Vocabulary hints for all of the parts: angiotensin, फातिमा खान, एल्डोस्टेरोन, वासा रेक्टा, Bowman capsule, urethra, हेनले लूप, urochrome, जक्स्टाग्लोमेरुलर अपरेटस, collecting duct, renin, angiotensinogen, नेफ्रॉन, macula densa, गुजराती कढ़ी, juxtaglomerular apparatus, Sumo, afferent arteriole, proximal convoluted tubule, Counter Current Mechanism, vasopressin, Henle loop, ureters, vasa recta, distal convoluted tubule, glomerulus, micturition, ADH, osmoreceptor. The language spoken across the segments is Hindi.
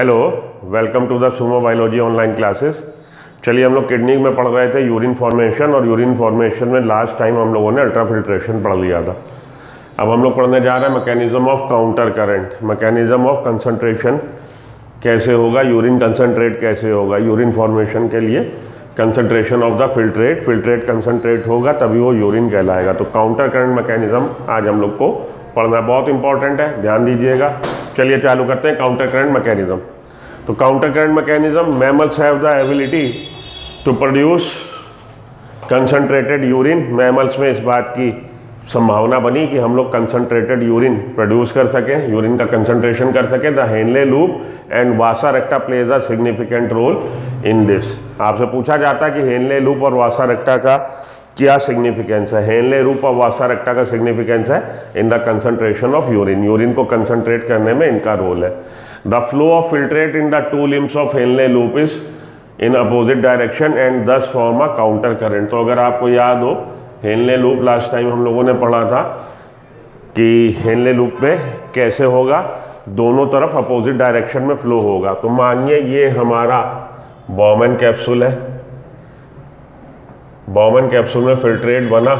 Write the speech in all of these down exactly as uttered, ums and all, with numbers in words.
Hello, welcome to the Sumo biology online classes. चलिए, हम लोग किडनी में पढ़ रहे थे यूरिन फॉर्मेशन, और यूरिन फॉर्मेशन में लास्ट टाइम हम लोगों ने अल्ट्राफिल्ट्रेशन पढ़ लिया था। अब हम लोग पढ़ने जा रहे हैं mechanism of counter current, mechanism of concentration कैसे होगा, यूरिन कंसनट्रेट कैसे होगा। यूरिन फॉर्मेशन के लिए concentration of the filtrate, filtrate concentrate होगा तभी वो यूरिन कहलाएगा। तो काउंटर करंट मैकेनिज्म आज हम लोग को पढ़ना बहुत इंपॉर्टेंट है, ध्यान दीजिएगा। चलिए चालू करते हैं काउंटर करंट मैकेनिज्म। तो counter current mechanism, mammals have the ability to produce concentrated urine. Mammals में इस बात की संभावना बनी कि हम लोग कंसनट्रेटेड यूरिन प्रोड्यूस कर सकें, यूरिन का कंसनट्रेशन कर सकें। The हेनले लूप and वासा रेक्टा plays a significant role in this. आपसे पूछा जाता है कि हेनले लूप और वासा रेक्टा का क्या सिग्निफिकेंस है, हेनले लूप और वासा रेक्टा का सिग्निफिकेंस है in the concentration of urine. Urine को कंसनट्रेट करने में इनका रोल है। The flow of filtrate in the two limbs of हेनले लूप is in opposite direction and thus form a counter current. तो अगर आपको याद हो, हेनले लूप लास्ट टाइम हम लोगों ने पढ़ा था कि हेनले लूप में कैसे होगा, दोनों तरफ अपोजिट डायरेक्शन में फ्लो होगा। तो मानिए ये हमारा बॉमन कैप्सूल है, बॉमन कैप्सूल में फिल्ट्रेट बना,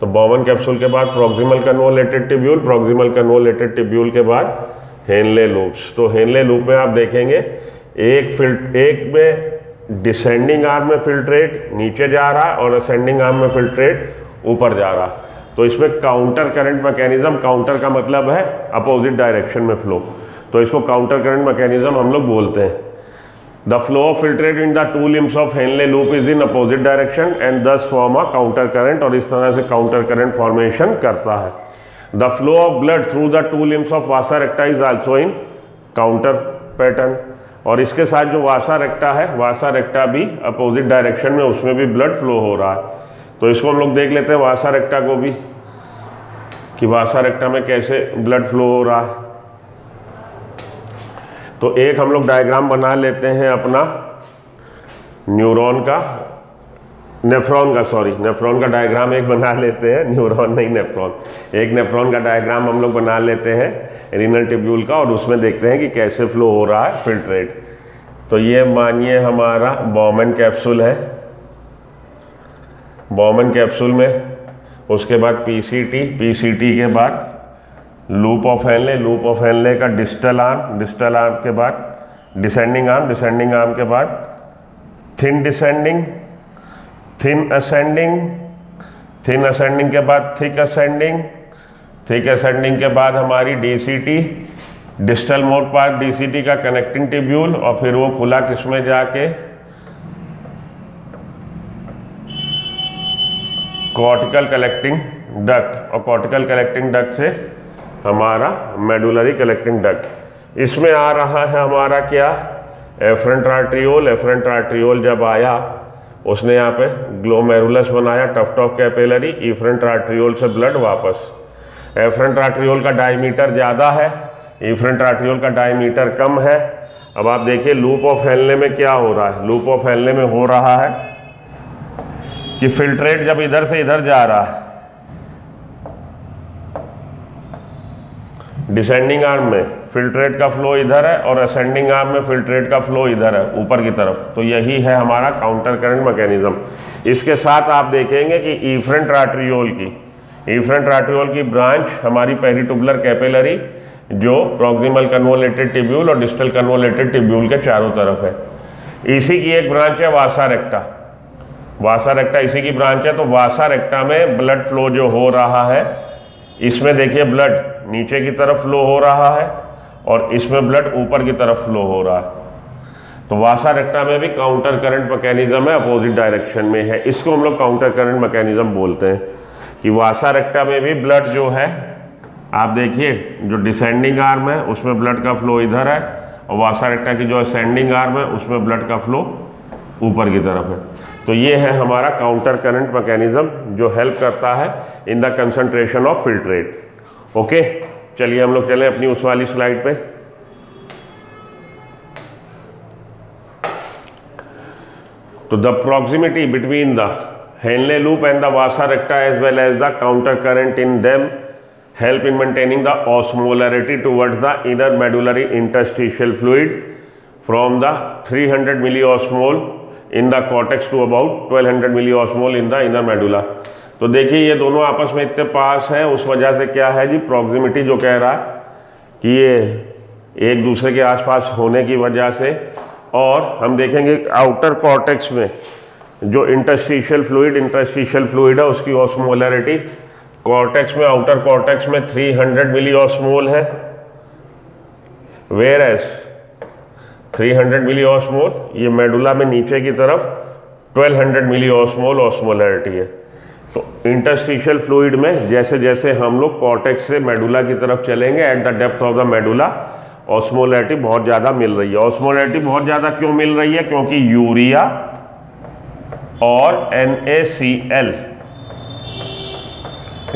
तो बॉमन कैप्सूल के बाद proximal convoluted tubule, proximal convoluted tubule के बाद हेनले लूप्स। तो हेनले लूप में आप देखेंगे एक फिल्ट एक में डिसेंडिंग आर्म में फिल्ट्रेट नीचे जा रहा और असेंडिंग आर्म में फिल्ट्रेट ऊपर जा रहा। तो इसमें काउंटर करंट मैकेनिज्म, काउंटर का मतलब है अपोजिट डायरेक्शन में फ्लो, तो इसको काउंटर करंट मैकेनिज्म हम लोग बोलते हैं। The flow of filtrate in the two limbs of Henle loop is in opposite direction and thus form a counter current, और इस तरह से counter current formation करता है। The flow of blood through the two limbs of vasa recta is also in counter pattern, और इसके साथ जो वासा रेक्टा है, वासा रेक्टा भी अपोजिट डायरेक्शन में, उसमें भी ब्लड फ्लो हो रहा है। तो इसको हम लोग देख लेते हैं वासा रेक्टा को भी, कि वासा रेक्टा में कैसे ब्लड फ्लो हो रहा है। तो एक हम लोग डायग्राम बना लेते हैं अपना न्यूरॉन का, नेफ्रॉन का, सॉरी नेफ्रॉन का डायग्राम एक बना लेते हैं, न्यूरॉन नहीं नेफ्रॉन, एक नेफ्रॉन का डायग्राम हम लोग बना लेते हैं रीनल टिब्यूल का, और उसमें देखते हैं कि कैसे फ्लो हो रहा है फिल्ट्रेट। तो ये मानिए हमारा बॉमन कैप्सूल है, बॉमन कैप्सूल में उसके बाद पीसीटी, पीसीटी के बाद loop of हेनले, लूप of Henle का डिस्टल आर्म, डिस्टल आर्म के बाद डिसेंडिंग आर्म, डिसेंडिंग आर्म के बाद thin descending, thin ascending, thin ascending के बाद थिक असेंडिंग, थिक असेंडिंग के बाद हमारी DCT, distal mode part DCT का कनेक्टिंग टिब्यूल, और फिर वो खुला किसमें जाके कॉर्टिकल कलेक्टिंग डक्ट, और कॉर्टिकल कलेक्टिंग डक्ट से हमारा मेडुलरी कलेक्टिंग डक्ट। इसमें आ रहा है हमारा क्या, एफरेंट आर्ट्रियोल। एफरेंट आर्ट्रियोल जब आया, उसने यहाँ पे ग्लोमेरुलस बनाया, tuft of capillary, efferent arteriole से ब्लड वापस। एफरेंट आर्ट्रियोल का डायमीटर ज़्यादा है, एफरेंट आर्ट्रियोल का डायमीटर कम है। अब आप देखिए लूप ऑफ हेनले में क्या हो रहा है, लूप ऑफ हेनले में हो रहा है कि फिल्ट्रेट जब इधर से इधर जा रहा है डिसेंडिंग आर्म में, फिल्ट्रेट का फ्लो इधर है, और असेंडिंग आर्म में फिल्ट्रेट का फ्लो इधर है ऊपर की तरफ। तो यही है हमारा काउंटर करंट मैकेनिज्म। इसके साथ आप देखेंगे कि एफरेंट आर्ट्रियोल की, एफरेंट आर्ट्रियोल की ब्रांच हमारी पेरिटुबुलर कैपिलरी, जो प्रॉक्सिमल कन्वोलेटेड टिब्यूल और डिस्टल कन्वोलेटेड टिब्यूल के चारों तरफ है। इसी की एक ब्रांच है वासा रेक्टा, वासा रेक्टा इसी की ब्रांच है। तो वासा रेक्टा में ब्लड फ्लो जो हो रहा है, इसमें देखिए ब्लड नीचे की तरफ फ्लो हो रहा है और इसमें ब्लड ऊपर की तरफ फ्लो हो रहा है। तो वासा रेक्टा में भी काउंटर करंट मैकेनिज्म है, अपोजिट डायरेक्शन में है, इसको हम लोग काउंटर करंट मैकेनिज्म बोलते हैं। कि वासा रेक्टा में भी ब्लड जो है, आप देखिए जो डिसेंडिंग आर्म है उसमें ब्लड का फ्लो इधर है, और वासा रेक्टा की जो असेंडिंग आर्म है उसमें ब्लड का फ्लो ऊपर की तरफ है। तो ये है हमारा काउंटर करंट मैकेनिज्म, जो हेल्प करता है in the concentration of filtrate. Okay, चलिए हम लोग चलें अपनी उस वाली स्लाइड पे। तो the proximity between the हेनले लूप and the वासा रेक्टा as well as the counter current in them help in maintaining the osmolarity towards the inner medullary interstitial fluid from the three hundred milliosmol in the cortex to about twelve hundred milliosmol in the inner medulla. तो देखिए ये दोनों आपस में इतने पास हैं, उस वजह से क्या है जी, प्रॉक्सिमिटी जो कह रहा कि ये एक दूसरे के आसपास होने की वजह से, और हम देखेंगे आउटर कॉर्टेक्स में जो इंटरस्टिशियल फ्लूइड इंटरस्टिशियल फ्लूइड है उसकी ऑस्मोलैरिटी कॉर्टेक्स में, आउटर कॉर्टेक्स में three hundred मिलीओस्मोल है, whereas three hundred milliosmole ये मेडुला में नीचे की तरफ twelve hundred मिलीओस्मोल ऑस्मोलैरिटी है। तो इंटरस्टिशियल फ्लूइड में जैसे जैसे हम लोग कॉर्टेक्स से मेडुला की तरफ चलेंगे, at the depth of the medulla osmolarity बहुत ज़्यादा मिल रही है। ऑस्मोलैरिटी बहुत ज़्यादा क्यों मिल रही है? क्योंकि यूरिया और N A C L,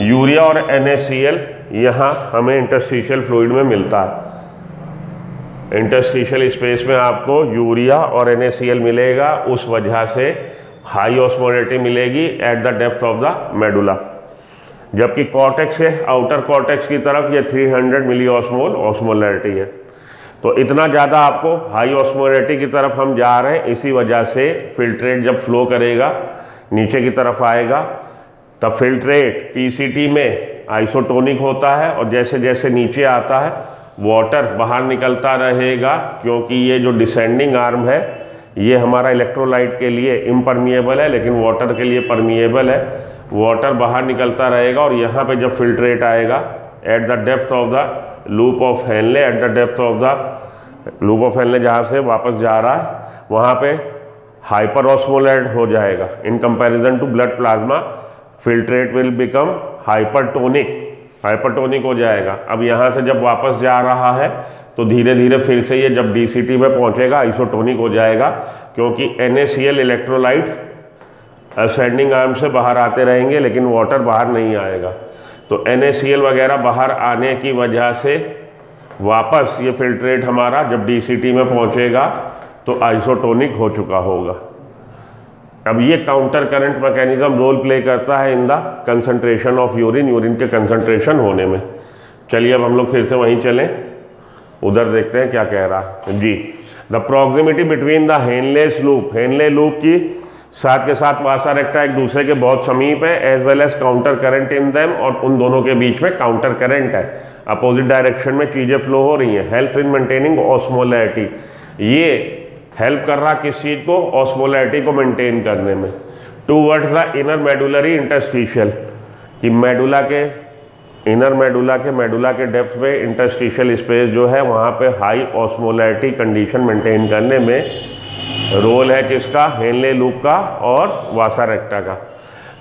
urea और एन ए सी एल यहाँ हमें इंटरस्टिशियल फ्लूइड में मिलता है। इंटरस्टिशियल स्पेस में आपको यूरिया और एन ए सी एल मिलेगा, उस वजह से हाई ऑस्मोलैरिटी मिलेगी at the depth of the medulla. जबकि कॉर्टेक्स के आउटर कॉर्टेक्स की तरफ ये three hundred मिली ऑस्मोल ऑस्मोलैरिटी है। तो इतना ज़्यादा आपको हाई ऑस्मोलैरिटी की तरफ हम जा रहे हैं, इसी वजह से फिल्ट्रेट जब फ्लो करेगा नीचे की तरफ आएगा, तब फिल्ट्रेट पी सी टी में आइसोटोनिक होता है, और जैसे जैसे नीचे आता है वाटर बाहर निकलता रहेगा, क्योंकि ये जो डिसेंडिंग आर्म है ये हमारा इलेक्ट्रोलाइट के लिए इम्परमिएबल है लेकिन वाटर के लिए परमिएबल है, वाटर बाहर निकलता रहेगा। और यहाँ पे जब फिल्ट्रेट आएगा at the depth of the loop of Henle, at the depth of the loop of Henle जहाँ से वापस जा रहा है वहाँ पे हाइपर ऑस्मोलैरिटी हो जाएगा। In comparison to blood plasma filtrate will become hypertonic, hypertonic हो जाएगा। अब यहाँ से जब वापस जा रहा है तो धीरे धीरे फिर से ये जब डी सी टी में पहुँचेगा आइसोटोनिक हो जाएगा, क्योंकि N A C L electrolyte ascending arm से बाहर आते रहेंगे लेकिन वाटर बाहर नहीं आएगा। तो एन ए सी एल वगैरह बाहर आने की वजह से वापस ये फिल्ट्रेट हमारा जब डी सी टी में पहुंचेगा तो आइसोटोनिक हो चुका होगा। अब ये counter current mechanism role play करता है in the concentration of urine, urine के कंसंट्रेशन होने में। चलिए अब हम लोग फिर से वहीं चलें, उधर देखते हैं क्या कह रहा जी। The proximity between the Henle's loop, हेनले लूप की साथ के साथ वासा रेक्टा एक दूसरे के बहुत समीप है, as well as counter current in them, और उन दोनों के बीच में काउंटर करंट है, अपोजिट डायरेक्शन में चीज़ें फ्लो हो रही हैं। हेल्प इन मेंटेनिंग ऑस्मोलैरिटी, ये हेल्प कर रहा किस चीज़ को? ऑस्मोलैरिटी को मेंटेन करने में, towards the inner medullary interstitial, कि मेडुला के इनर मेडुला के मेडुला के डेप्थ में इंटरस्टिशियल स्पेस जो है वहाँ पर हाई ऑस्मोलैरिटी कंडीशन मेंटेन करने में रोल है किसका? हेनले लूप का और वासा रेक्टा का।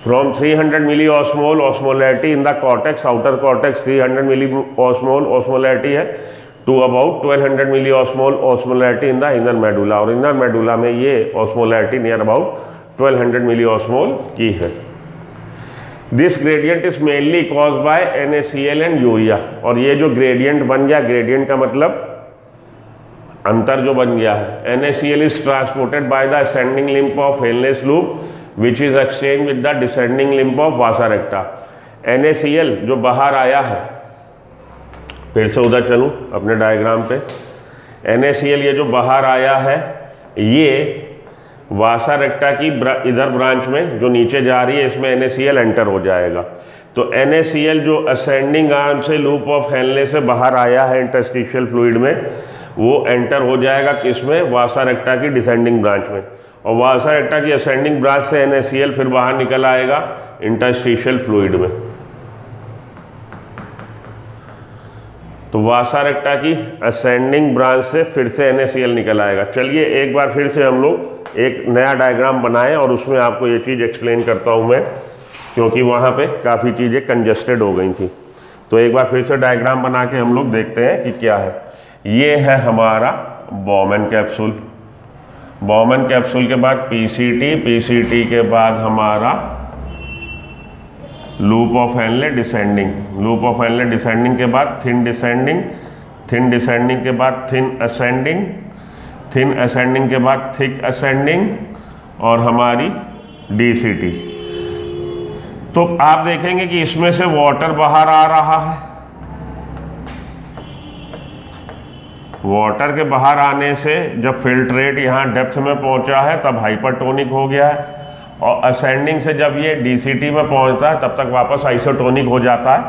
From three hundred milli osmole osmolarity in the cortex, outer cortex three hundred milli osmole osmolarity है, to about twelve hundred milli osmole osmolarity in the inner medulla, और इनर मेडुला में ये osmolarity near about twelve hundred milli osmole की है। This gradient is mainly cause by N A C L and urea, और ये जो ग्रेडियंट बन गया, ग्रेडियंट का मतलब अंतर जो बन गया है, N A C L is transported by the ascending limb of Henle's loop which is exchange with the descending limb of वासा रेक्टा। N A C L जो बाहर आया है, फिर से उधर चलूँ अपने डायग्राम पे, एन ए सी एल ये जो बाहर आया है ये वासा रेक्टा की ब्रा, इधर ब्रांच में जो नीचे जा रही है इसमें N A C L enter हो जाएगा। तो एन ए सी एल जो असेंडिंग आर्म से लूप ऑफ हेनले से बाहर आया है इंटरस्टिशियल फ्लूइड में, वो एंटर हो जाएगा किसमें? वासा रेक्टा की डिसेंडिंग ब्रांच में, और वासा रेक्टा की असेंडिंग ब्रांच से एन ए सी एल फिर बाहर निकल आएगा इंटरस्टिशियल फ्लूइड में। तो वासा रेक्टा की असेंडिंग ब्रांच से फिर से एन ए सी एल निकल आएगा। चलिए एक बार फिर से हम लोग एक नया डायग्राम बनाएं और उसमें आपको ये चीज़ एक्सप्लेन करता हूँ मैं, क्योंकि वहाँ पे काफ़ी चीज़ें कंजस्टेड हो गई थी। तो एक बार फिर से डायग्राम बना के हम लोग देखते हैं कि क्या है। ये है हमारा बॉमन कैप्सूल, बॉमन कैप्सूल के बाद पीसीटी, पीसीटी के बाद हमारा loop of Henle descending, loop of Henle descending के बाद थिन डिसेंडिंग, थिन डिसेंडिंग के बाद थिन असेंडिंग, थिन असेंडिंग के बाद थिक असेंडिंग, और हमारी डीसीटी। तो आप देखेंगे कि इसमें से वाटर बाहर आ रहा है, वाटर के बाहर आने से जब फिल्ट्रेट यहाँ डेप्थ में पहुँचा है तब हाइपरटोनिक हो गया है, और असेंडिंग से जब ये डीसीटी में पहुँचता है तब तक वापस आइसोटोनिक हो जाता है,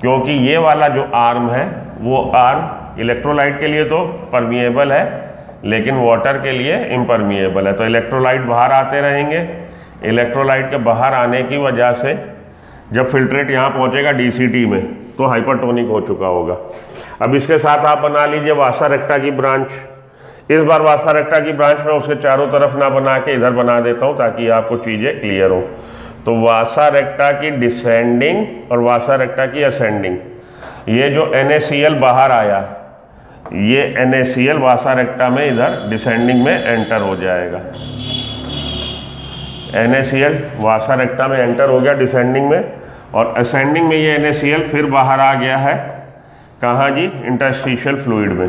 क्योंकि ये वाला जो आर्म है वो आर्म इलेक्ट्रोलाइट के लिए तो परमिएबल है लेकिन वाटर के लिए इम्परमिएबल है। तो इलेक्ट्रोलाइट बाहर आते रहेंगे, इलेक्ट्रोलाइट के बाहर आने की वजह से जब फिल्ट्रेट यहाँ पहुँचेगा डीसीटी में तो हाइपरटोनिक हो चुका होगा। अब इसके साथ आप बना लीजिए वासा रेक्टा की ब्रांच। इस बार वासा रेक्टा की ब्रांच में उसके चारों तरफ ना बना के इधर बना देता हूँ ताकि आपको चीज़ें क्लियर हो। तो वासा रेक्टा की डिसेंडिंग और वासा रेक्टा की असेंडिंग, ये जो एन ए सी एल बाहर आया ये N A C L वासा रेक्टा में इधर डिसेंडिंग में एंटर हो जाएगा। N A C L वासा रेक्टा में एंटर हो गया डिसेंडिंग में, और असेंडिंग में ये एन ए सी एल फिर बाहर आ गया है कहाँ जी, इंटरस्टिशियल फ्लूइड में।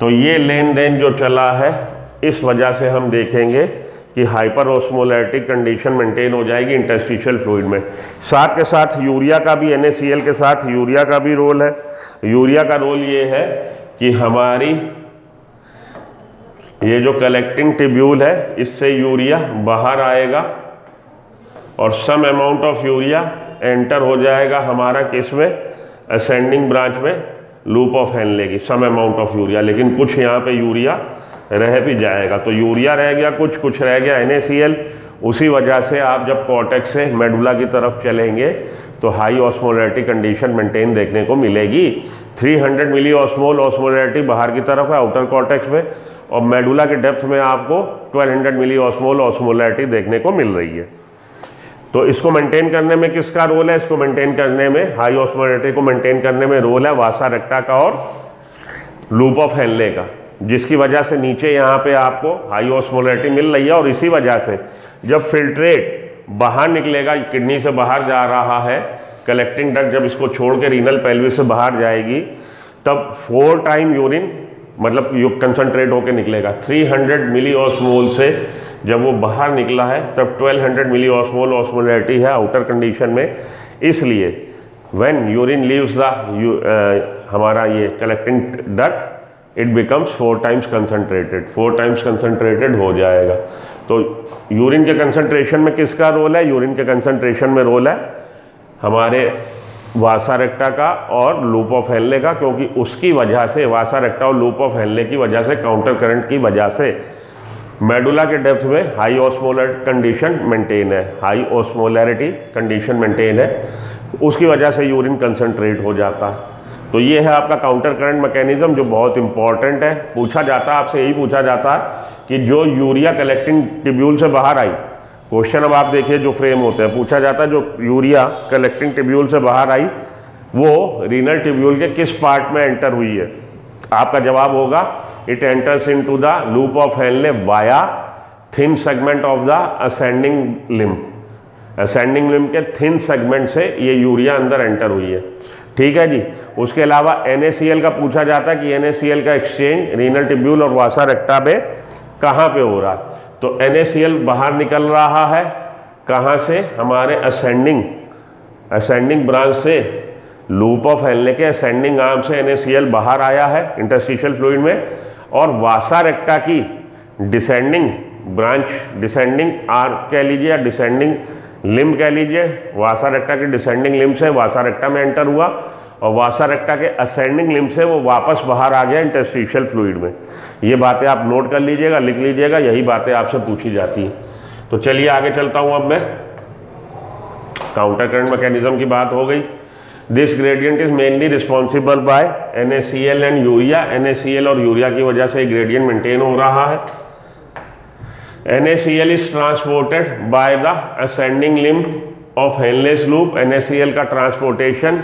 तो ये लेन देन जो चला है इस वजह से हम देखेंगे कि हाइपर ऑस्मोलैरिटिक कंडीशन मेंटेन हो जाएगी इंटरस्टिशियल फ्लूइड में। साथ के साथ यूरिया का भी, एन ए सी एल के साथ यूरिया का भी रोल है। यूरिया का रोल ये है कि हमारी ये जो कलेक्टिंग ट्यूब्यूल है इससे यूरिया बाहर आएगा और some amount of urea enter हो जाएगा हमारा किस में, असेंडिंग ब्रांच में लूप ऑफ हेनले की, सम अमाउंट ऑफ यूरिया, लेकिन कुछ यहाँ पे यूरिया रह भी जाएगा। तो यूरिया रह गया कुछ, कुछ रह गया एन ए सी एल। उसी वजह से आप जब कॉर्टेक्स से मेडुला की तरफ चलेंगे तो हाई ऑस्मोलैरिटी कंडीशन मेंटेन देखने को मिलेगी। तीन सौ मिली ऑस्मोल ऑस्मोलैरिटी बाहर की तरफ है आउटर कॉर्टेक्स में, और मेडुला के डेप्थ में आपको बारह सौ मिली ऑस्मोल ऑस्मोलैरिटी देखने को मिल रही है। तो इसको मेंटेन करने में किसका रोल है, इसको मेंटेन करने में, हाई ऑस्मोलैरिटी को मेंटेन करने में रोल है वासा रेक्टा का और लूप ऑफ हेनले का, जिसकी वजह से नीचे यहाँ पे आपको हाई ऑस्मोलैरिटी मिल रही है। और इसी वजह से जब फिल्ट्रेट बाहर निकलेगा, किडनी से बाहर जा रहा है, कलेक्टिंग डक्ट जब इसको छोड़ के रीनल पेल्विस से बाहर जाएगी तब फोर टाइम यूरिन मतलब यू कंसनट्रेट होकर निकलेगा। तीन सौ मिली ऑस्मोल से जब वो बाहर निकला है तब बारह सौ मिली ऑस्मोल ऑस्मोलैरिटी है आउटर कंडीशन में। इसलिए व्हेन यूरिन लीव्स द हमारा ये collecting duct it becomes four times concentrated, four times concentrated हो जाएगा। तो यूरिन के कंसनट्रेशन में किसका रोल है, यूरिन के कंसनट्रेशन में रोल है हमारे वासा रेक्टा का और लूप ऑफ हेनले का, क्योंकि उसकी वजह से वासा रेक्टा और लूप ऑफ हेनले की वजह से, काउंटर करंट की वजह से मेडुला के डेप्थ में हाई ऑस्मोलैरिटी कंडीशन मेंटेन है, हाई ऑस्मोलैरिटी कंडीशन मेंटेन है, उसकी वजह से यूरिन कंसनट्रेट हो जाता है। तो ये है आपका काउंटर करंट मैकेनिज्म जो बहुत इंपॉर्टेंट है। पूछा जाता है, आपसे यही पूछा जाता है कि जो यूरिया कलेक्टिंग ट्यूब्यूल से बाहर आई, क्वेश्चन अब आप देखिए जो फ्रेम होते हैं, पूछा जाता है जो यूरिया कलेक्टिंग ट्यूब्यूल से बाहर आई वो रीनल ट्यूब्यूल के किस पार्ट में एंटर हुई है, आपका जवाब होगा it enters into the loop of Henle via thin segment of the ascending limb. Ascending limb के थिन सेगमेंट से ये यूरिया अंदर एंटर हुई है, ठीक है जी। उसके अलावा एन ए सी एल का पूछा जाता है कि एन ए सी एल का एक्सचेंज रीनल ट्यूब्यूल और वासा रेक्टा में कहाँ पे हो रहा है, तो एन ए सी एल बाहर निकल रहा है कहाँ से, हमारे असेंडिंग असेंडिंग ब्रांच से लूप ऑफ हेनले के असेंडिंग आर्म से एन ए सी एल बाहर आया है इंटरस्टिशियल फ्लूइड में, और वासा रेक्टा की डिसेंडिंग ब्रांच, डिसेंडिंग आर्म कह लीजिए या डिसेंडिंग लिम्ब कह लीजिए, वासा रेक्टा की डिसेंडिंग लिम्ब से वासा रेक्टा में एंटर हुआ और वासा रेक्टा के असेंडिंग लिम्ब से वो वापस बाहर आ गया इंटरस्टिशियल फ्लूइड में। ये बातें आप नोट कर लीजिएगा, लिख लीजिएगा, यही बातें आपसे पूछी जाती हैं। तो चलिए आगे चलता हूँ। अब मैं काउंटर करंट मैकेनिज्म की बात हो गई। This gradient is mainly responsible by N A C L and urea. N A C L और यूरिया की वजह से ग्रेडियंट मेंटेन हो रहा है। N A C L is transported by the ascending limb of Henle's loop. N A C L का transportation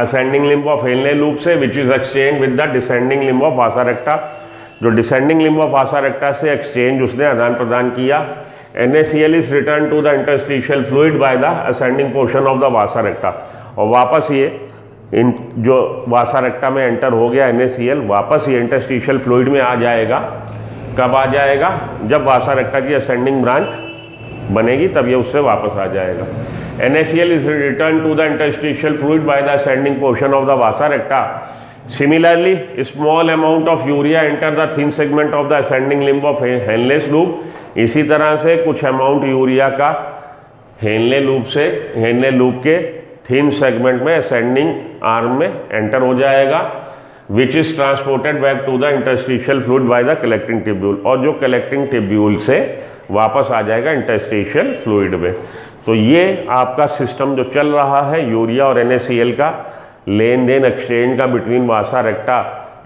ascending limb of Henle loop से which is exchanged with the descending limb of vasa recta. जो descending limb of vasa recta से exchange उसने आदान प्रदान किया। N A C L is returned to the interstitial fluid by the ascending portion of the vasa recta. और वापस ये इन जो वासा रेक्टा में एंटर हो गया एन ए सी एल वापस ये interstitial fluid में आ जाएगा। कब आ जाएगा, जब वासा रेक्टा की असेंडिंग ब्रांच बनेगी तब ये उससे वापस आ जाएगा। N A C L is returned to the interstitial fluid by the ascending portion of the vasa recta. Similarly, small amount of urea enter the thin segment of the ascending limb of Henle's loop. इसी तरह से कुछ अमाउंट यूरिया का हेनले लूप से हेनले लूप के थिन सेगमेंट में असेंडिंग आर्म में एंटर हो जाएगा, which is transported back to the interstitial fluid by the collecting tubule, और जो कलेक्टिंग टिब्यूल से वापस आ जाएगा इंटरस्टिशियल फ्लूइड में। तो ये आपका सिस्टम जो चल रहा है यूरिया और एन ए सी एल का लेन देन एक्सचेंज का between वासा रेक्टा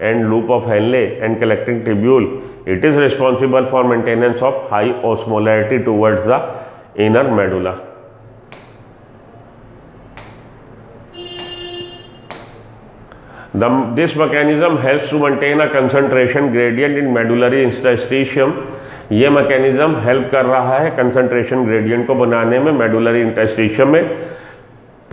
and loop of Henle and collecting tubule, it is responsible for maintenance of high osmolarity towards the inner medulla. The, this mechanism helps to maintain a concentration gradient in medullary interstitium. ये mechanism help कर रहा है concentration gradient को बनाने में medullary interstitium में।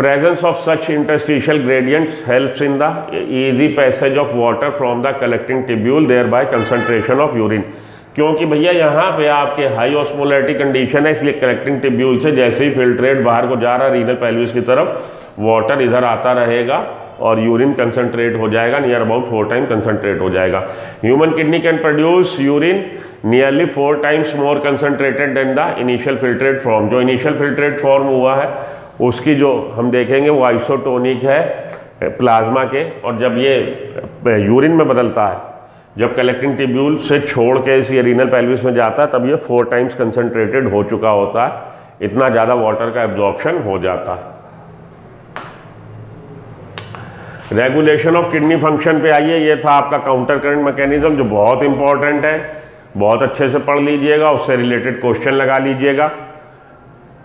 Presence of such interstitial gradients helps in the easy passage of water from the collecting tubule, thereby concentration of urine. क्योंकि भैया यहाँ पे आपके हाई ऑस्मोलैरिटी कंडीशन है, इसलिए कलेक्टिंग टिब्यूल से जैसे ही फिल्ट्रेट बाहर को जा रहा रीनल पैल्विस की तरफ, वाटर इधर आता रहेगा और यूरिन कंसनट्रेट हो जाएगा, near about four time concentrate हो जाएगा। Human kidney can produce urine nearly four times more concentrated than the initial filtrate form. जो इनिशियल फिल्ट्रेट फॉर्म हुआ है उसकी जो हम देखेंगे वो आइसोटोनिक है प्लाज्मा के, और जब ये यूरिन में बदलता है, जब कलेक्टिंग टिब्यूल से छोड़ के इस रीनल पैल्विस में जाता है, तब ये फोर टाइम्स कंसनट्रेटेड हो चुका होता है, इतना ज़्यादा वाटर का एब्जॉर्प्शन हो जाता है। रेगुलेशन ऑफ किडनी फंक्शन पे आइए। ये था आपका काउंटर करंट मैकेनिज्म जो बहुत इंपॉर्टेंट है, बहुत अच्छे से पढ़ लीजिएगा, उससे रिलेटेड क्वेश्चन लगा लीजिएगा,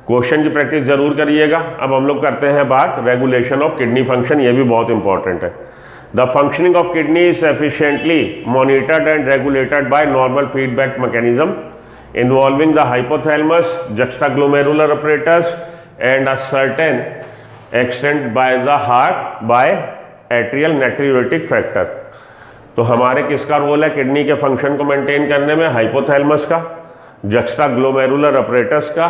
क्वेश्चन की प्रैक्टिस ज़रूर करिएगा। अब हम लोग करते हैं बात रेगुलेशन ऑफ किडनी फंक्शन, ये भी बहुत इंपॉर्टेंट है। The functioning of kidney is efficiently monitored and regulated by normal feedback mechanism involving the hypothalamus, जक्स्टाग्लोमेरुलर अपरेटस and a certain extent by the heart by atrial natriuretic factor. तो हमारे किसका रोल है किडनी के फंक्शन को मेंटेन करने में? हाइपोथैलेमस का, जक्स्टाग्लोमेरुलर अपरेटस का,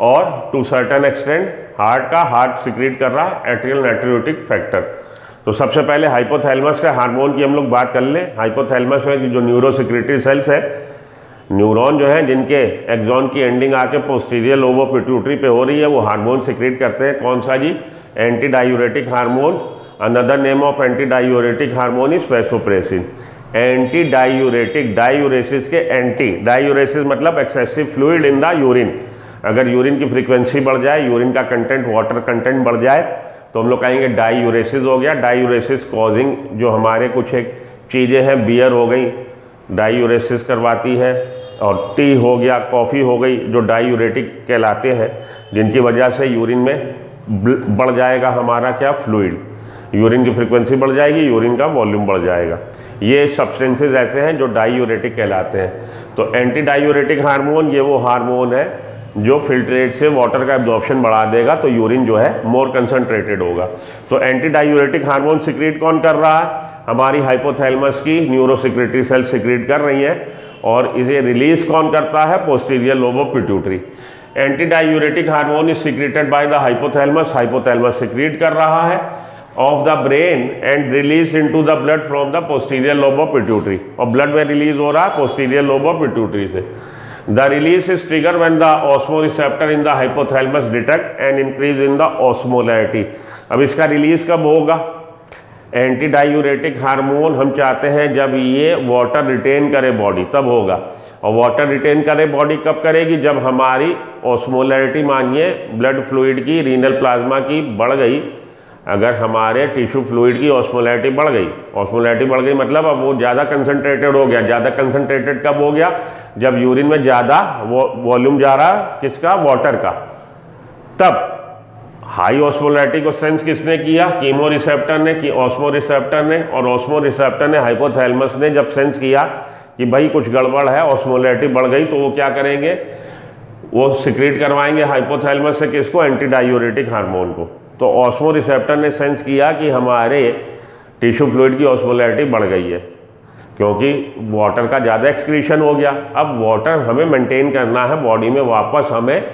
और टू सर्टेन एक्सटेंट हार्ट का। हार्ट सिक्रीट कर रहा है एट्रियल नैट्रियोरेटिक फैक्टर। तो सबसे पहले हाइपोथैलेमस के हार्मोन की हम लोग बात कर लें। हाइपोथैलेमस में जो न्यूरोसिक्रेटरी सेल्स है, न्यूरॉन जो हैं जिनके एक्जॉन की एंडिंग आके पोस्टीरियर लोबो पिट्यूटरी पे हो रही है, वो हार्मोन सिक्रीट करते हैं। कौन सा जी? Anti diuretic hormone. Another name of antidiuretic hormone is vasopressin. Antidiuretic, diuresis के anti, diuresis मतलब excessive fluid in the urine. अगर यूरिन की फ्रीक्वेंसी बढ़ जाए, यूरिन का कंटेंट, वाटर कंटेंट बढ़ जाए, तो हम लोग कहेंगे डायूरेसिस हो गया। डायूरेसिस कॉजिंग जो हमारे कुछ एक चीज़ें हैं, बियर हो गई डायूरेसिस करवाती है, और टी हो गया, कॉफ़ी हो गई, जो डायूरेटिक कहलाते हैं, जिनकी वजह से यूरिन में बढ़ जाएगा हमारा क्या फ्लूइड, यूरिन की फ्रीक्वेंसी बढ़ जाएगी, यूरिन का वॉल्यूम बढ़ जाएगा। ये सब्सटेंसेस ऐसे हैं जो डायूरेटिक कहलाते हैं। तो एंटी डायूरेटिक हार्मोन, ये वो हार्मोन है जो फिल्ट्रेट से वाटर का एब्जॉर्प्शन बढ़ा देगा, तो यूरिन जो है मोर कंसनट्रेटेड होगा। तो एंटी डायूरेटिक हार्मोन सिक्रीट कौन कर रहा है? हमारी हाइपोथैलेमस की न्यूरोसिक्रेटरी सेल सिक्रीट कर रही हैं, और इसे रिलीज कौन करता है? Posterior lobe of pituitary. Anti diuretic hormone is secreted by the hypothalamus, hypothalamus secrete कर रहा है of the brain and release into the blood from the posterior lobe of pituitary, और ब्लड में रिलीज हो रहा है पोस्टीरियर लोब ऑफ पिट्यूटरी से। The release is trigger when the osmoreceptor in the hypothalamus detect and increase in the osmolarity. अब इसका रिलीज कब होगा? एंटी डायूरेटिक हार्मोन हम चाहते हैं जब ये वाटर रिटेन करे बॉडी, तब होगा। और वाटर रिटेन करे बॉडी कब करेगी? जब हमारी ऑस्मोलैरिटी, मानिए ब्लड फ्लूइड की, रीनल प्लाज्मा की बढ़ गई। अगर हमारे टिश्यू फ्लूइड की ऑस्मोलैरिटी बढ़ गई, ऑस्मोलैरिटी बढ़ गई मतलब अब वो ज़्यादा कंसनट्रेटेड हो गया। ज़्यादा कंसनट्रेटेड कब हो गया? जब यूरिन में ज़्यादा वॉल्यूम जा रहा किसका? वाटर का। तब हाई ऑस्मोलैरिटी को सेंस किसने किया? कीमो रिसेप्टर ने, कि ऑस्मो रिसेप्टर ने, और ऑस्मो रिसेप्टर ने हाइपोथैलेमस ने जब सेंस किया कि भाई कुछ गड़बड़ है, ऑस्मोलैरिटी बढ़ गई, तो वो क्या करेंगे? वो सिक्रीट करवाएंगे हाइपोथैलेमस से किसको? एंटी डायूरेटिक हार्मोन को। तो ऑस्मो रिसेप्टर ने सेंस किया कि हमारे टिश्यू फ्लूइड की ऑस्मोलैरिटी बढ़ गई है, क्योंकि वाटर का ज़्यादा एक्सक्रीशन हो गया। अब वाटर हमें मेंटेन करना है बॉडी में, वापस हमें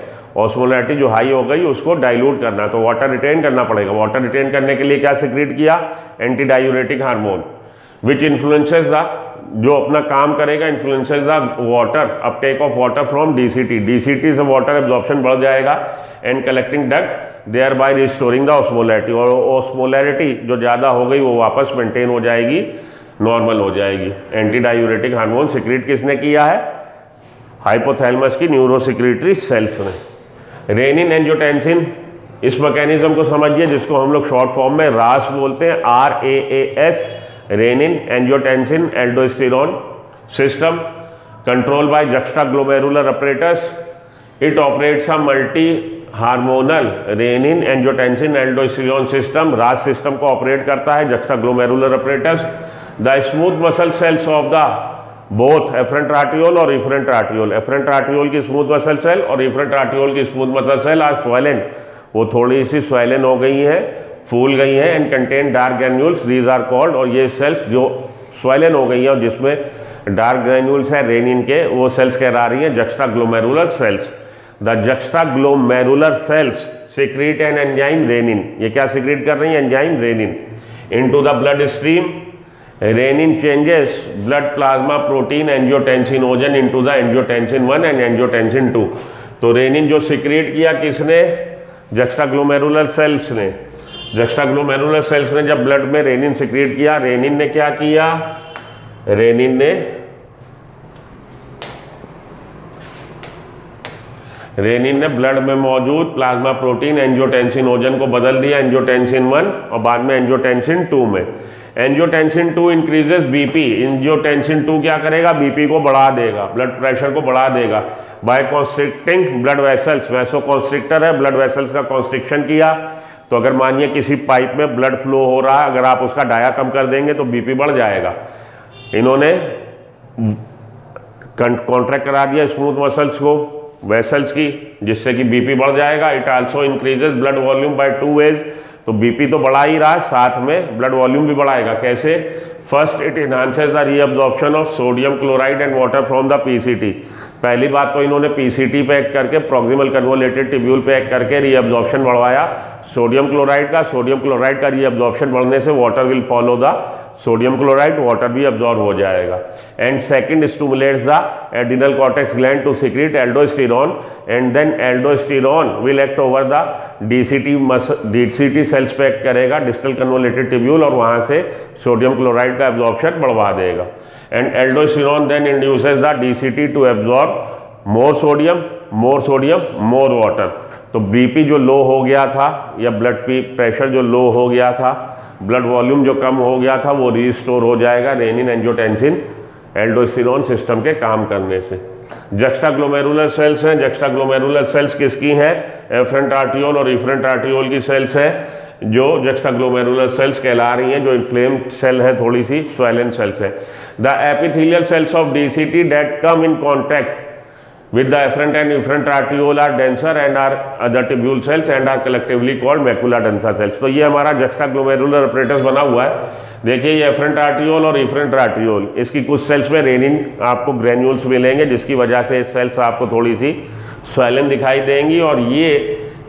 ऑस्मोलैरिटी जो हाई हो गई उसको डाइल्यूट करना, तो वाटर रिटेन करना पड़ेगा। वाटर रिटेन करने के लिए क्या सिक्रीट किया? Anti diuretic hormone, which influences the, जो अपना काम करेगा, influences the water uptake of water from DCT, DCT से वाटर एब्जॉर्प्शन बढ़ जाएगा and collecting duct thereby restoring the osmolarity, और ऑस्मोलैरिटी जो ज़्यादा हो गई वो वापस मेंटेन हो जाएगी, नॉर्मल हो जाएगी। एंटी डायूरेटिक हार्मोन सिक्रीट किसने किया है? हाइपोथैलेमस की न्यूरोसिक्रीटरी सेल्स ने। रेनिन एंजियोटेंसिन, इस मैकेनिज्म को समझिए जिसको हम लोग शॉर्ट फॉर्म में रास बोलते हैं, R A A S, renin angiotensin एल्डोस्टेरोन system, control by जक्स्टाग्लोमेरुलर अपरेटस, it operates a multi hormonal, renin angiotensin एल्डोस्टेरोन system RAAS system को ऑपरेट करता है, जक्स्टाग्लोमेरुलर अपरेटस, the smooth muscle cells of the both afferent arteriole और इफरेंट आर्टियोल, एफरेंट आर्टियोल की स्मूथ मसल सेल और इफरेंट आर्टियोल की smooth muscle cell are swollen, वो थोड़ी सी स्वेलन हो गई हैं, फूल गई हैं, and contain dark granules, these are called, और ये सेल्स जो स्वेलन हो गई हैं और जिसमें डार्क ग्रेन्यूल्स हैं रेनिन के, वो सेल्स कहला रही हैं juxtaglomerular cells. The juxtaglomerular cells secrete an enzyme renin, ये क्या सिक्रीट कर रही हैं? Enzyme renin. Into the blood stream, renin changes blood plasma protein angiotensinogen into the angiotensin one and angiotensin two. तो रेनिन जो सिक्रीट किया किसने? जक्स्टाग्लोमेरुलर सेल्स ने। जक्स्टाग्लोमेरुलर सेल्स ने जब ब्लड में रेनिन सिक्रीट किया, रेनिन ने क्या किया? रेनिन ने रेनिन ने ब्लड में मौजूद प्लाज्मा प्रोटीन एंजियोटेंसिनोजन को बदल दिया एंजियोटेंसिन वन और बाद में एंजियोटेंसिन टू में। Angiotensin two increases BP, angiotensin two क्या करेगा? बीपी को बढ़ा देगा, ब्लड प्रेशर को बढ़ा देगा, by constricting blood vessels, vaso constrictor है, ब्लड वेसल्स का कॉन्स्ट्रिक्शन किया। तो अगर मानिए किसी पाइप में ब्लड फ्लो हो रहा है, अगर आप उसका डाया कम कर देंगे तो बीपी बढ़ जाएगा। इन्होंने कॉन्ट्रैक्ट करा दिया स्मूथ मसल्स को, वेसल्स की, जिससे कि बीपी बढ़ जाएगा। It also increases blood volume by two ways, तो बीपी तो बढ़ा ही रहा, साथ में ब्लड वॉल्यूम भी बढ़ाएगा। कैसे? First, it enhances the reabsorption of sodium chloride and water from the PCT. पहली बात तो इन्होंने पीसीटी पे एक्ट करके, प्रॉक्सिमल कन्वोलेटेड ट्यूब्यूल पे एक्ट करके रीअब्जॉर्प्शन बढ़वाया सोडियम क्लोराइड का। सोडियम क्लोराइड का रीअब्जॉर्प्शन बढ़ने से water will follow the sodium chloride, water भी अब्जॉर्ब हो जाएगा। And second, stimulates the adrenal cortex gland to secrete एल्डोस्टेरोन and then एल्डोस्टेरोन will act over the DCT DCT cells पे एक्ट करेगा, डिस्टल कन्वोलेटेड ट्यूब्यूल, और वहां से सोडियम क्लोराइड का एब्जॉर्प्शन बढ़वा देगा। And एल्डोस्टेरोन then induces the DCT to absorb more sodium, more sodium more water. तो बीपी जो लो हो गया था या ब्लड प्रेशर जो लो हो गया था, ब्लड वॉल्यूम जो कम हो गया था, वो रीस्टोर हो जाएगा रेनिन एंजियोटेंसिन एल्डोस्टेरोन सिस्टम के काम करने से। जक्स्टाग्लोमेरुलर सेल्स हैं, जक्स्टाग्लोमेरुलर सेल्स किसकी हैं? एफरेंट आर्टियोल और इफरेंट आर्टियोल की सेल्स हैं, जो जक्स्टाग्लोमेरुलर सेल्स कहला रही हैं, जो इन्फ्लेम सेल है, थोड़ी सी स्वेलन सेल्स है। The epithelial cells of DCT that come in contact with the efferent and efferent arteriole are denser and are other tubule cells and are collectively called macula densa cells। तो ये हमारा जक्स्टाग्लोमेरुलर अपरेटस बना हुआ है। देखिए, ये एफरेंट आर्टियोल और इफरेंट आर्टियोल, इसकी कुछ सेल्स में रेनिन आपको ग्रेन्यूल्स मिलेंगे, जिसकी वजह से सेल्स आपको थोड़ी सी स्वेलन दिखाई देंगी, और ये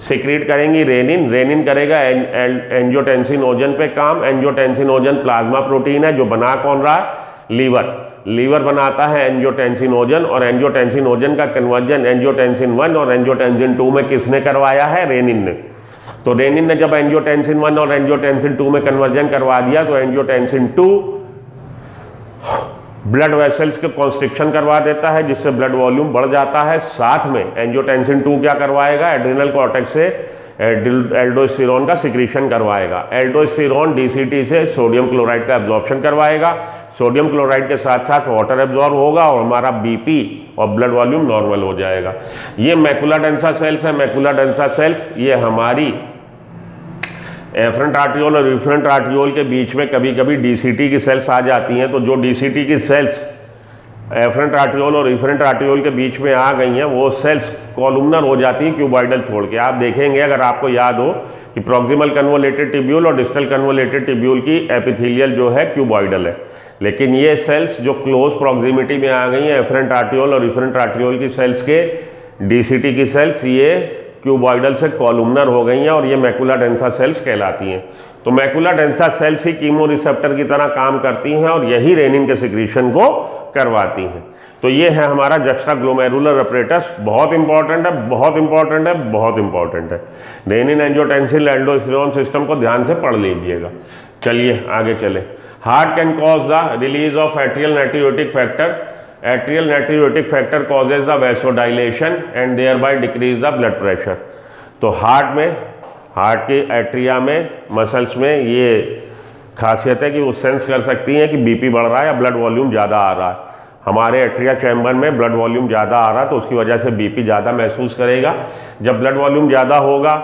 सिक्रीट करेंगी रेनिन। रेनिन करेगा एंजियोटेंसिनोजन पे काम। एंजियोटेंसिनोजन प्लाज्मा प्रोटीन है, जो बना कौन रहा है? लीवर। लीवर बनाता है एंजियोटेंसिनोजन, और एंजियोटेंसिनोजन का कन्वर्जन एंजियोटेंसिन वन और एंजियोटेंसिन टू में किसने करवाया है? रेनिन ने। तो रेनिन ने जब एंजियोटेंसिन वन और एंजियोटेंसिन टू में कन्वर्जन करवा दिया, तो एंजियोटेंसिन टू ब्लड वेसल्स के कॉन्स्ट्रिक्शन करवा देता है, जिससे ब्लड वॉल्यूम बढ़ जाता है। साथ में एंजियोटेंसिन टू क्या करवाएगा? एड्रिनल कॉर्टेक्स से एल्डोस्टेरोन का सिक्रीशन करवाएगा। एल्डोस्टेरोन डीसीटी से सोडियम क्लोराइड का एब्जॉर्प्शन करवाएगा, सोडियम क्लोराइड के साथ साथ वाटर एब्जॉर्ब होगा और हमारा बीपी और ब्लड वॉल्यूम नॉर्मल हो जाएगा। ये मैकुला डेंसा सेल्स है। मैकुला डेंसा सेल्स ये हमारी एफरेंट आर्टियोल और रिफरेंट आर्टियोल के बीच में कभी कभी डीसीटी की सेल्स आ जाती हैं। तो जो डीसीटी की सेल्स एफरेंट आर्टियोल और रिफरेंट आर्टियोल के बीच में आ गई हैं, वो सेल्स कॉलुमनर हो जाती हैं क्यूबॉइडल छोड़ के। आप देखेंगे, अगर आपको याद हो, कि प्रॉक्सिमल कन्वोलेटेड ट्यूब्यूल और डिस्टल कन्वोलेटेड ट्यूब्यूल की एपिथेलियल जो है क्यूबॉइडल है, लेकिन ये सेल्स जो क्लोज प्रॉक्सिमिटी में आ गई हैं एफरेंट आर्टियोल और रिफरेंट आर्टियोल की सेल्स के, डीसीटी की सेल्स ये क्यूबॉइडल से कॉलुमनर हो गई हैं और ये मैकुला डेंसा सेल्स कहलाती हैं। तो मैकुला डेंसा सेल्स ही कीमो रिसेप्टर की तरह काम करती हैं और यही रेनिन के सिक्रीशन को करवाती हैं। तो ये है हमारा जक्स्टाग्लोमेरुलर अपरेटस, बहुत इंपॉर्टेंट है बहुत इंपॉर्टेंट है बहुत इंपॉर्टेंट है। रेनिन एंजियोटेंसिन एल्डोस्टेरोन सिस्टम को ध्यान से पढ़ लीजिएगा। चलिए आगे चले। Heart can cause the release of atrial natriuretic factor. Atrial natriuretic factor causes the vasodilation and thereby decrease the blood pressure. तो हार्ट में, हार्ट के एट्रिया में, मसल्स में ये खासियत है कि वो सेंस कर सकती हैं कि बीपी बढ़ रहा है या ब्लड वॉल्यूम ज़्यादा आ रहा है। हमारे एट्रिया चैम्बर में ब्लड वॉल्यूम ज़्यादा आ रहा है तो उसकी वजह से बीपी ज़्यादा महसूस करेगा। जब ब्लड वॉल्यूम ज़्यादा होगा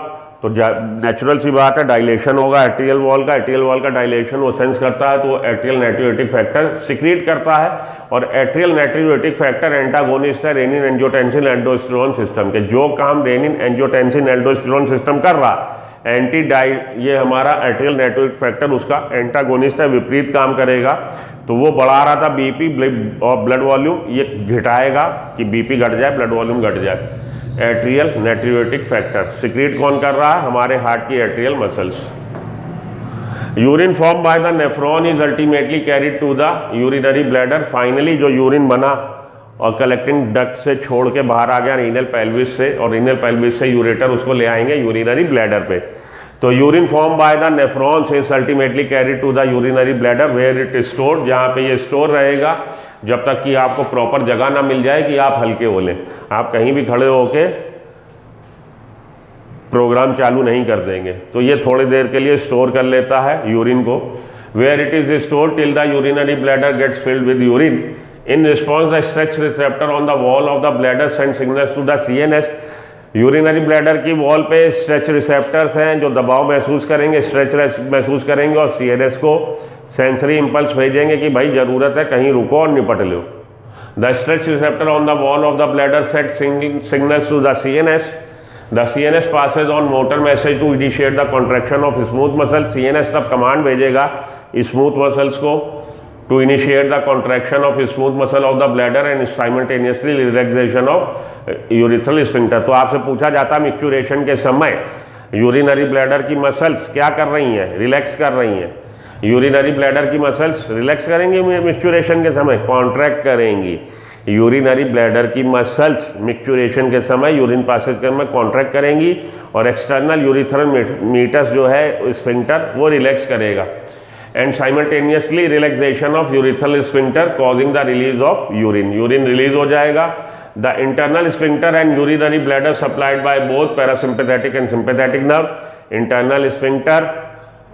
तो नेचुरल सी बात है डायलेशन होगा एट्रियल वॉल का। एट्रियल वॉल का डायलेशन वो सेंस करता है तो वो एट्रियल नैट्रियोटिक फैक्टर सिक्रीट करता है और एट्रियल नैट्रियोटिक फैक्टर एंटागोनिस्ट है रेनिन एंजियोटेंसिन एल्डोस्टेरोन सिस्टम के। जो काम रेनिन एंजियोटेंसिन एल्डोस्टेरोन सिस्टम कर रहा एंटी डाय ये हमारा एट्रियल नैट्रियोटिक फैक्टर उसका एंटागोनिस्ट है, विपरीत काम करेगा। तो वो बढ़ा रहा था बीपी और ब्लड वॉल्यूम, ये घटाएगा कि बीपी घट जाए ब्लड वॉल्यूम घट जाए। एट्रियल नैट्रियोटिक फैक्टर सिक्रीट कौन कर रहा है? हमारे हार्ट की atrial muscles. Urine form by the नेफ्रॉन is ultimately carried to the urinary bladder. Finally जो यूरिन बना और कलेक्टिंग डक्ट से छोड़ के बाहर आ गया रीनल पेल्विस से और रीनल पेल्विस से यूरेटर उसको ले आएंगे यूरिनरी ब्लैडर पे। तो urine form by the nephrons is ultimately carried to the urinary bladder where it is store, जहाँ पे ये स्टोर रहेगा जब तक कि आपको प्रॉपर जगह ना मिल जाए कि आप हल्के हो लें। आप कहीं भी खड़े होके प्रोग्राम चालू नहीं कर देंगे तो ये थोड़ी देर के लिए स्टोर कर लेता है यूरिन को। Where it is store till the urinary bladder gets filled with urine. In response the stretch receptor on the wall of the bladder send signals to the CNS. Urinary bladder की वॉल पे स्ट्रेच रिसेप्टर्स हैं जो दबाव महसूस करेंगे, स्ट्रेच महसूस करेंगे और सीएनएस को सेंसरी इंपल्स भेजेंगे कि भाई ज़रूरत है कहीं रुको और निपट लो। The stretch receptor on the wall of the bladder set signals to the CNS. The CNS passes on motor message to initiate the contraction of smooth muscle. CNS तब कमांड भेजेगा स्मूथ मसल्स को to initiate the contraction of smooth muscle of the bladder and simultaneously relaxation of urethral sphincter. तो आपसे पूछा जाता मिक्चुरेशन के समय यूरिनरी ब्लैडर की मसल्स क्या कर रही हैं? रिलैक्स कर रही हैं। यूरिनरी ब्लैडर की मसल्स रिलैक्स करेंगी मिक्चुरेशन के समय? कॉन्ट्रैक्ट करेंगी। यूरिनरी ब्लैडर की मसल्स मिक्चुरेशन के समय यूरिन पासेज के में कॉन्ट्रैक्ट करेंगी और एक्सटर्नल यूरिथ्रल मीटस जो है स्फिंक्टर वो रिलैक्स करेगा and simultaneously relaxation of urethral sphincter causing the release of urine. Urine release हो जाएगा। The internal sphincter and urinary bladder supplied by both parasympathetic and sympathetic nerve. Internal sphincter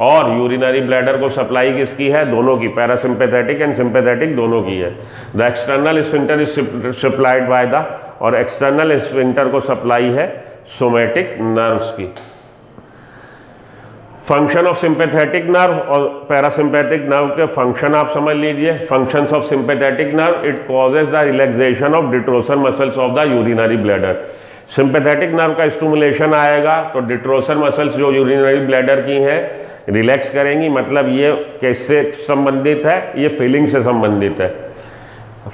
और यूरिनरी ब्लैडर को सप्लाई किसकी है? दोनों की, पैरासिम्पैथेटिक एंड सिम्पैथेटिक दोनों की है। The external sphincter is supplied by the और एक्सटर्नल स्फिंक्टर को सप्लाई है सोमैटिक नर्व्स की। फंक्शन ऑफ सिम्पैथेटिक नर्व और पैरासिम्पैथिक नर्व के फंक्शन आप समझ लीजिए। Functions of sympathetic nerve, it causes the relaxation of detrusor muscles of the urinary bladder. Sympathetic nerve का स्टिमुलेशन आएगा तो डिट्रोसर मसल्स जो यूरिनरी ब्लैडर की हैं रिलैक्स करेंगी। मतलब ये कैसे संबंधित है? ये फीलिंग से संबंधित है।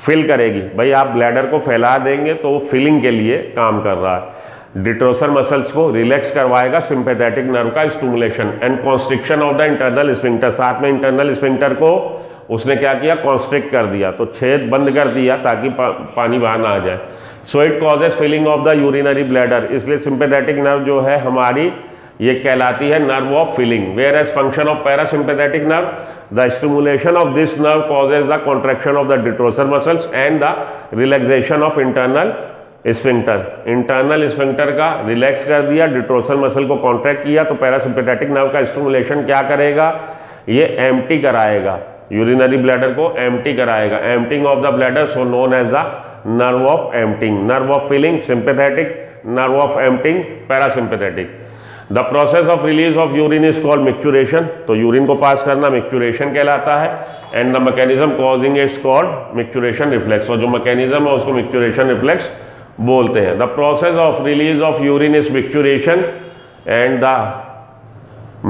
फील करेगी, भाई आप ब्लैडर को फैला देंगे तो वो फीलिंग के लिए काम कर रहा है। डिट्रोसर मसल्स को रिलैक्स करवाएगा सिंपैथेटिक नर्व का stimulation and constriction of the internal sphincter. साथ में इंटरनल स्फिंक्टर को उसने क्या किया? कॉन्स्ट्रिक्ट कर दिया, तो छेद बंद कर दिया ताकि पा, पानी बाहर ना आ जाए। So it causes feeling of the urinary bladder. इसलिए सिंपैथेटिक नर्व जो है हमारी ये कहलाती है nerve of feeling. Whereas function of parasympathetic nerve, the stimulation of this nerve causes the contraction of the detrusor muscles and the relaxation of internal sphincter. Internal sphincter का रिलैक्स कर दिया, डिट्रोसर मसल को कॉन्ट्रैक्ट किया तो पैरासिम्पैथेटिक नर्व का स्टिमुलेशन क्या करेगा? ये एम्प्टी कराएगा, यूरिनरी ब्लैडर को एम्प्टी कराएगा। Emptying of the bladder so known as the nerve of emptying. Nerve of feeling sympathetic, nerve of emptying parasympathetic. The process of release of urine is called micturition. तो यूरिन को पास करना मिक्चुरेशन कहलाता है and the mechanism causing is called micturition reflex. और जो मैकेनिज्म है उसको मिक्चुरेशन रिफ्लेक्स बोलते हैं। The process of release of urine is micturition and the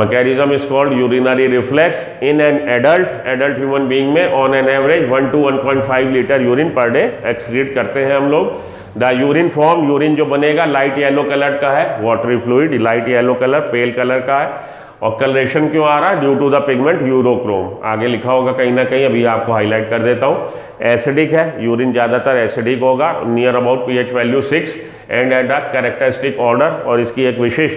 mechanism is called urinary reflex in an adult. Adult human being में on an average one to one point five litre urine per day excrete करते हैं हम लोग। द यूरिन फॉर्म, यूरिन जो बनेगा लाइट येलो कलर का है, watery fluid light yellow colour pale colour का है। और कलरेशन क्यों आ रहा है? Due to the pigment urochrome, आगे लिखा होगा कहीं ना कहीं, अभी आपको हाईलाइट कर देता हूँ। एसिडिक है, यूरिन ज़्यादातर एसिडिक होगा, near about pH value six and at the characteristic order, और इसकी एक विशेष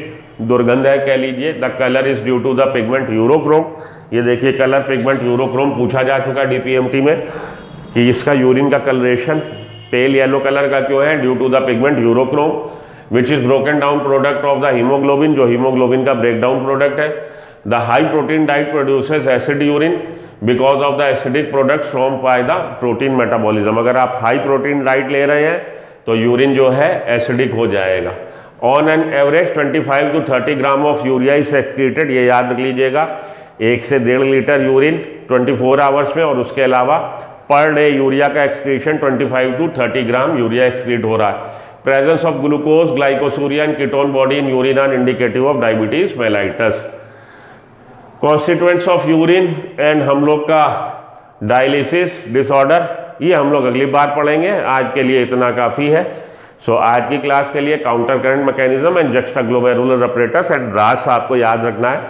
दुर्गंध है कह लीजिए। The colour is due to the pigment urochrome, ये देखिए कलर पिगमेंट यूरोक्रोम पूछा जा चुका डी पी एम टी में कि इसका यूरिन का कलरेशन पेल येलो कलर का क्यों है, due to the pigment urochrome which is broken down product of the haemoglobin, जो हीमोग्लोबिन का ब्रेकडाउन प्रोडक्ट है। The high protein diet produces acid urine because of the acidic product from by the protein metabolism. अगर आप हाई प्रोटीन डाइट ले रहे हैं तो यूरिन जो है एसिडिक हो जाएगा। ऑन एन एवरेज पच्चीस टू तीस gram of urea is excreted, ये याद रख लीजिएगा, एक से डेढ़ लीटर यूरिन चौबीस आवर्स में, और उसके अलावा पर डे यूरिया का एक्सक्रीशन पच्चीस टू तीस ग्राम यूरिया एक्सक्रीट हो रहा है। Presence of glucose glycosuria and ketone body in urine are indicative of diabetes mellitus. Constituents of urine and हम लोग का डायलिसिस डिसऑर्डर, ये हम लोग अगली बार पढ़ेंगे, आज के लिए इतना काफ़ी है। सो so, आज की क्लास के लिए counter current mechanism and जक्स्टाग्लोमेरुलर अपरेटस and रास आपको याद रखना है।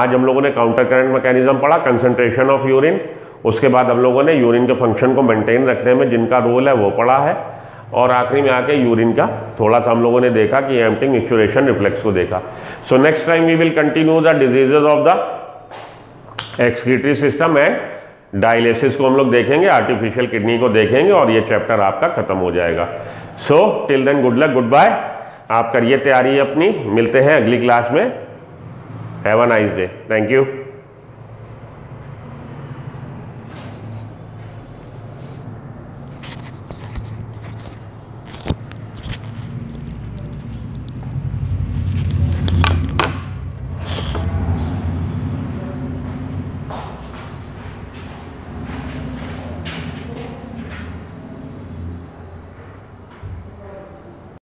आज हम लोगों ने काउंटर करंट मैकेनिज्म पढ़ा, कंसनट्रेशन ऑफ यूरिन, उसके बाद हम लोगों ने यूरिन के फंक्शन को मेंटेन रखने में जिनका रोल है वो पढ़ा है, और आखिरी में आके यूरिन का थोड़ा सा हम लोगों ने देखा कि एम्प्टिंग मिक्सुरेशन रिफ्लेक्स को देखा। So next time we will continue the diseases of the excretory system and dialysis को हम लोग देखेंगे, आर्टिफिशियल किडनी को देखेंगे, और ये चैप्टर आपका खत्म हो जाएगा। So till then good luck, good bye, आप करिए तैयारी अपनी, मिलते हैं अगली क्लास में। Have a nice day, thank you.